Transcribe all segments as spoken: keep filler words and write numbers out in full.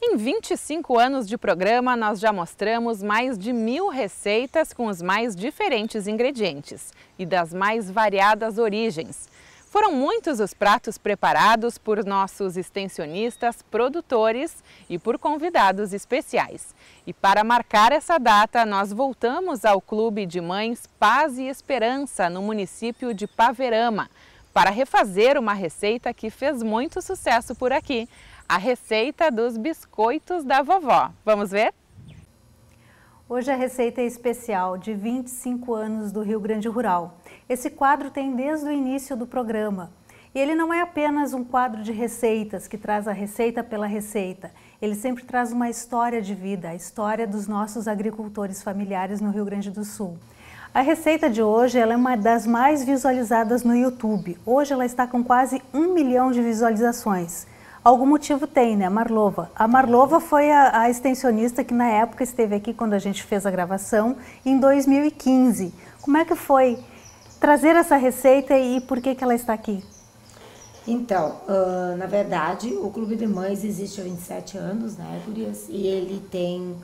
Em vinte e cinco anos de programa, nós já mostramos mais de mil receitas com os mais diferentes ingredientes e das mais variadas origens. Foram muitos os pratos preparados por nossos extensionistas, produtores e por convidados especiais. E para marcar essa data, nós voltamos ao Clube de Mães Paz e Esperança, no município de Paverama, para refazer uma receita que fez muito sucesso por aqui, a receita dos biscoitos da vovó. Vamos ver? Hoje a receita é especial de vinte e cinco anos do Rio Grande Rural. Esse quadro tem desde o início do programa. E ele não é apenas um quadro de receitas que traz a receita pela receita. Ele sempre traz uma história de vida, a história dos nossos agricultores familiares no Rio Grande do Sul. A receita de hoje ela é uma das mais visualizadas no YouTube. Hoje ela está com quase um milhão de visualizações. Algum motivo tem, né, Marlova? A Marlova foi a, a extensionista que na época esteve aqui quando a gente fez a gravação, em dois mil e quinze. Como é que foi trazer essa receita e por que que ela está aqui? Então, uh, na verdade, o Clube de Mães existe há vinte e sete anos, né, gurias? E ele tem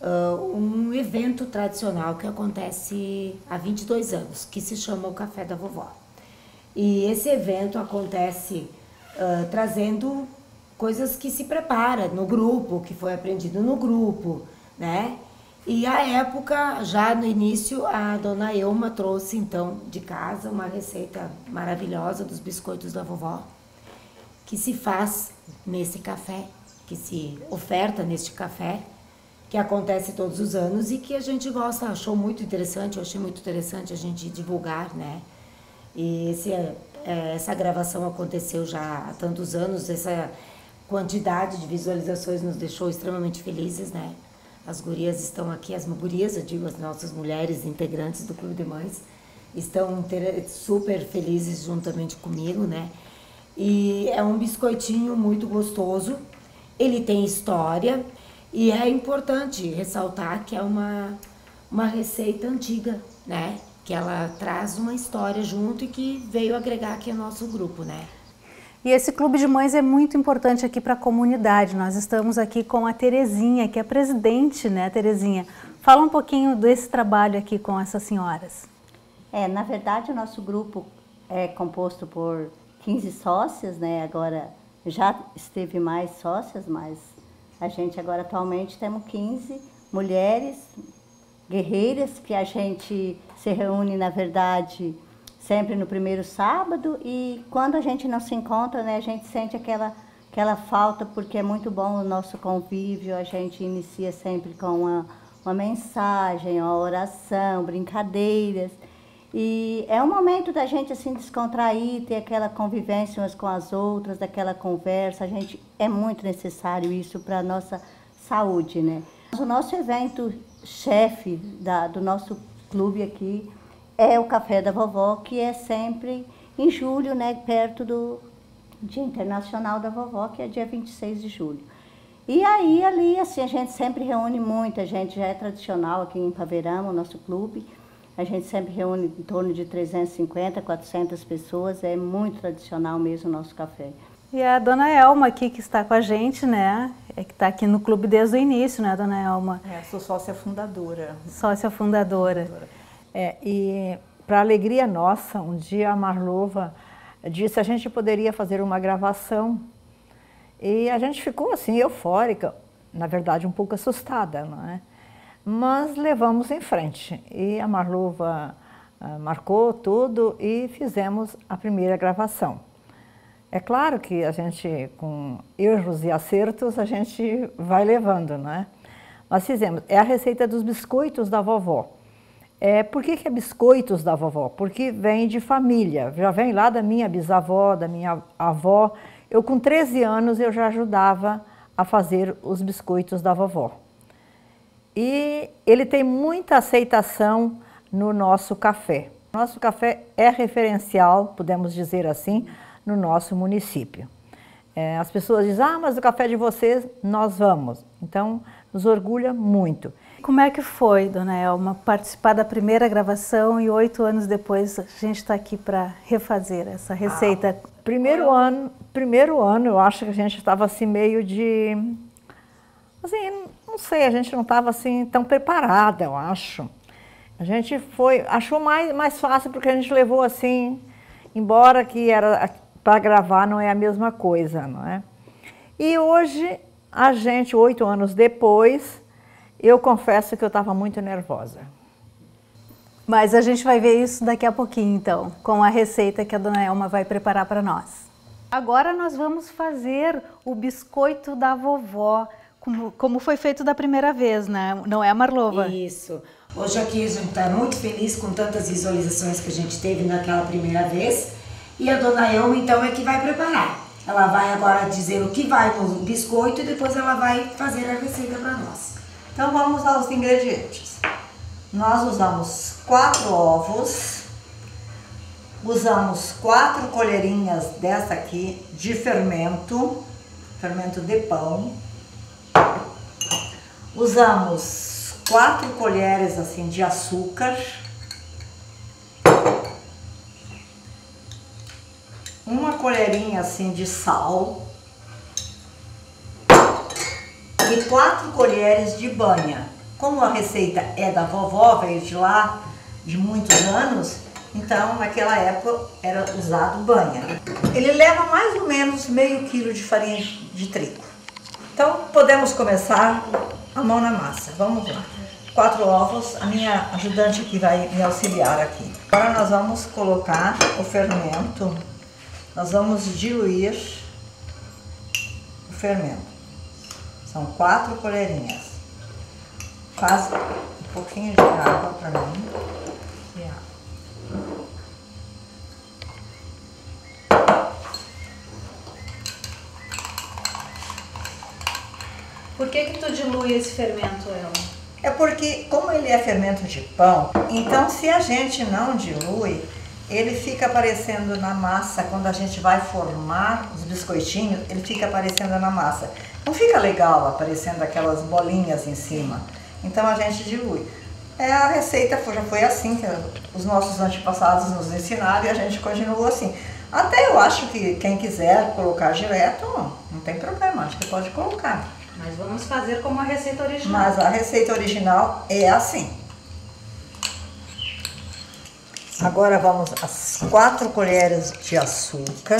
uh, um evento tradicional que acontece há vinte e dois anos, que se chama o Café da Vovó. E esse evento acontece uh, trazendo coisas que se prepara no grupo, que foi aprendido no grupo, né? E à época, já no início, a Dona Elma trouxe então de casa uma receita maravilhosa dos biscoitos da vovó, que se faz nesse café, que se oferta neste café, que acontece todos os anos e que a gente gosta, achou muito interessante, eu achei muito interessante a gente divulgar, né? E esse, essa gravação aconteceu já há tantos anos, essa quantidade de visualizações nos deixou extremamente felizes, né? As gurias estão aqui, as gurias, eu digo, as nossas mulheres integrantes do Clube de Mães, estão super felizes juntamente comigo, né? E é um biscoitinho muito gostoso, ele tem história e é importante ressaltar que é uma, uma receita antiga, né? Que ela traz uma história junto e que veio agregar aqui ao nosso grupo, né? E esse Clube de Mães é muito importante aqui para a comunidade. Nós estamos aqui com a Terezinha, que é presidente, né, Terezinha? Fala um pouquinho desse trabalho aqui com essas senhoras. É, na verdade, o nosso grupo é composto por quinze sócias, né? Agora já esteve mais sócias, mas a gente agora atualmente temos quinze mulheres guerreiras que a gente se reúne, na verdade, sempre no primeiro sábado, e quando a gente não se encontra, né, a gente sente aquela, aquela falta, porque é muito bom o nosso convívio, a gente inicia sempre com uma, uma mensagem, uma oração, brincadeiras. E é um momento da gente assim descontrair, ter aquela convivência umas com as outras, daquela conversa. A gente, é muito necessário isso para a nossa saúde, né? O nosso evento chefe da, do nosso clube aqui é o Café da Vovó, que é sempre em julho, né, perto do Dia Internacional da Vovó, que é dia vinte e seis de julho. E aí, ali, assim, a gente sempre reúne muita gente, já é tradicional aqui em Paverama, o nosso clube. A gente sempre reúne em torno de trezentas e cinquenta, quatrocentas pessoas, é muito tradicional mesmo o nosso café. E a Dona Elma aqui, que está com a gente, né, é que está aqui no clube desde o início, né, Dona Elma? É, sou sócia fundadora. Sócia fundadora. fundadora. É, e para alegria nossa, um dia a Marlova disse a gente poderia fazer uma gravação e a gente ficou assim eufórica, na verdade um pouco assustada, não é? Mas levamos em frente e a Marlova ah, marcou tudo e fizemos a primeira gravação. É claro que a gente, com erros e acertos, a gente vai levando, não é? Mas fizemos, é a receita dos biscoitos da vovó. É, por que que é biscoitos da vovó? Porque vem de família, já vem lá da minha bisavó, da minha avó. Eu com treze anos eu já ajudava a fazer os biscoitos da vovó. E ele tem muita aceitação no nosso café. Nosso café é referencial, podemos dizer assim, no nosso município. É, as pessoas dizem, ah, mas o café de vocês, nós vamos. Então, nos orgulha muito. Como é que foi, Dona Elma, participar da primeira gravação e oito anos depois a gente está aqui para refazer essa receita? Ah, primeiro ano, primeiro ano eu acho que a gente estava assim meio de assim, não sei, a gente não estava assim tão preparada, eu acho. A gente foi, achou mais, mais fácil porque a gente levou assim, embora que era para gravar não é a mesma coisa, não é? E hoje, a gente, oito anos depois, eu confesso que eu estava muito nervosa. Mas a gente vai ver isso daqui a pouquinho, então, com a receita que a Dona Elma vai preparar para nós. Agora nós vamos fazer o biscoito da vovó, como, como foi feito da primeira vez, né? Não é, Marlova? Isso. Hoje aqui a gente está muito feliz com tantas visualizações que a gente teve naquela primeira vez. E a Dona Elma, então, é que vai preparar. Ela vai agora dizer o que vai no biscoito e depois ela vai fazer a receita para nós. Então vamos aos ingredientes. Nós usamos quatro ovos, usamos quatro colherinhas dessa aqui de fermento, fermento de pão. Usamos quatro colheres assim de açúcar, uma colherinha assim de sal e quatro colheres de banha. Como a receita é da vovó, veio de lá de muitos anos, então naquela época era usado banha. Ele leva mais ou menos meio quilo de farinha de trigo. Então podemos começar a mão na massa. Vamos lá. Quatro ovos, a minha ajudante que vai me auxiliar aqui. Agora nós vamos colocar o fermento, nós vamos diluir o fermento. São quatro colherinhas. Faz um pouquinho de água para mim. Por que que tu dilui esse fermento, Elma? É porque, como ele é fermento de pão, então se a gente não dilui, ele fica aparecendo na massa. Quando a gente vai formar os biscoitinhos, ele fica aparecendo na massa. Não fica legal aparecendo aquelas bolinhas em cima. Então a gente dilui. É, a receita já foi assim, que os nossos antepassados nos ensinaram e a gente continua assim. Até eu acho que quem quiser colocar direto, não tem problema, acho que pode colocar. Mas vamos fazer como a receita original. Mas a receita original é assim. Agora vamos às quatro colheres de açúcar.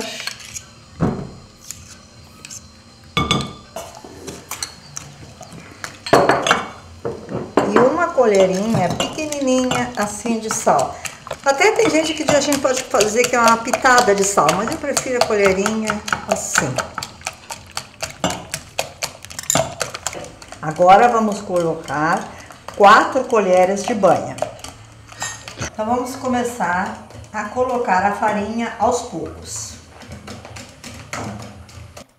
Colherinha pequenininha assim de sal. Até tem gente que a gente pode fazer que é uma pitada de sal, mas eu prefiro a colherinha assim. Agora vamos colocar quatro colheres de banha. Então vamos começar a colocar a farinha aos poucos.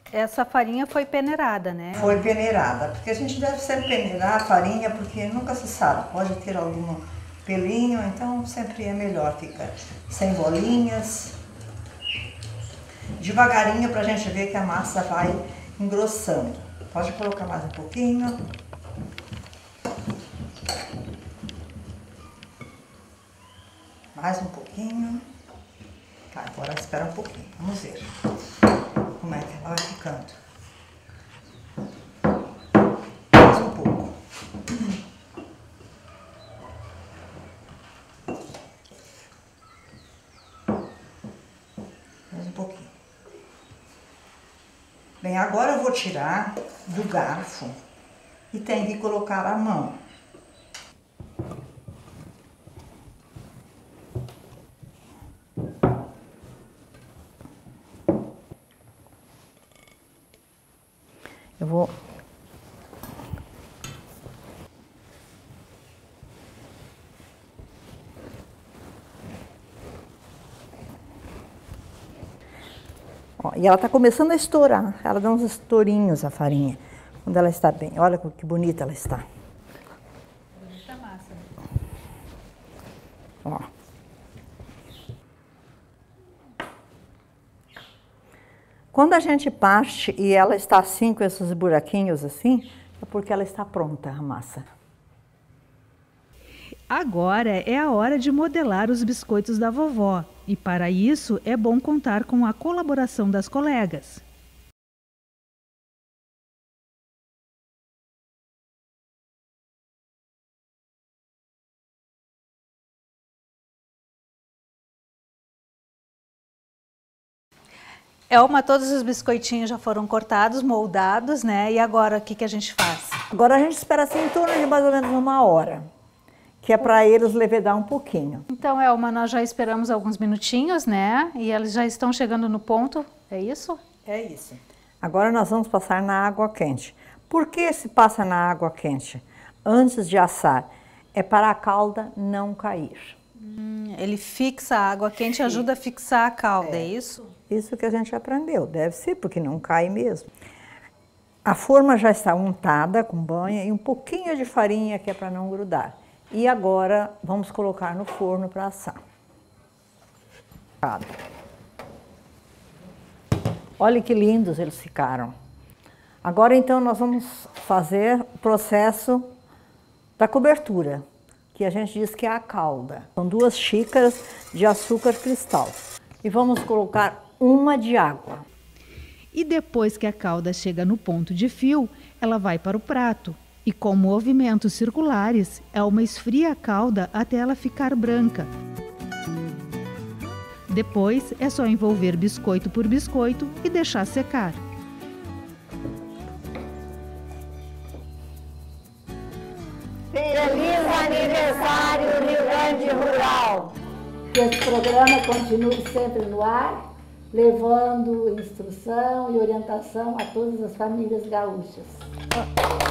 Essa farinha foi peneirada, né? Foi peneirada, porque a gente deve sempre peneirar a farinha, porque nunca se sabe, pode ter algum pelinho, então sempre é melhor ficar sem bolinhas. Devagarinho para a gente ver que a massa vai engrossando. Pode colocar mais um pouquinho. Mais um pouquinho. Tá, agora espera um pouquinho, vamos ver como é que ela vai ficando. Mais um pouco. Mais um pouquinho. Bem, agora eu vou tirar do garfo e tem que colocar a mão. Eu vou... Ó, e ela tá começando a estourar. Ela dá uns estourinhos a farinha. Quando ela está bem. Olha que bonita ela está. Bonita massa. Ó. Quando a gente parte e ela está assim, com esses buraquinhos assim, é porque ela está pronta, a massa. Agora é a hora de modelar os biscoitos da vovó. E para isso é bom contar com a colaboração das colegas. Elma, todos os biscoitinhos já foram cortados, moldados, né? E agora, o que, que a gente faz? Agora a gente espera assim em torno de mais ou menos uma hora, que é para eles levedar um pouquinho. Então, Elma, nós já esperamos alguns minutinhos, né? E eles já estão chegando no ponto, é isso? É isso. Agora nós vamos passar na água quente. Por que se passa na água quente? Antes de assar, é para a calda não cair. Hum, ele fixa a água quente e ajuda a fixar a calda, é, é isso? Isso que a gente aprendeu, deve ser, porque não cai mesmo. A forma já está untada com banha e um pouquinho de farinha, que é para não grudar. E agora vamos colocar no forno para assar. Olha que lindos eles ficaram. Agora então nós vamos fazer o processo da cobertura, que a gente diz que é a calda. São duas xícaras de açúcar cristal. E vamos colocar uma de água. E depois que a calda chega no ponto de fio, ela vai para o prato. E com movimentos circulares, Elma esfria a calda até ela ficar branca. Depois é só envolver biscoito por biscoito e deixar secar. Feliz aniversário, Rio Grande Rural! Que esse programa continue sempre no ar, levando instrução e orientação a todas as famílias gaúchas.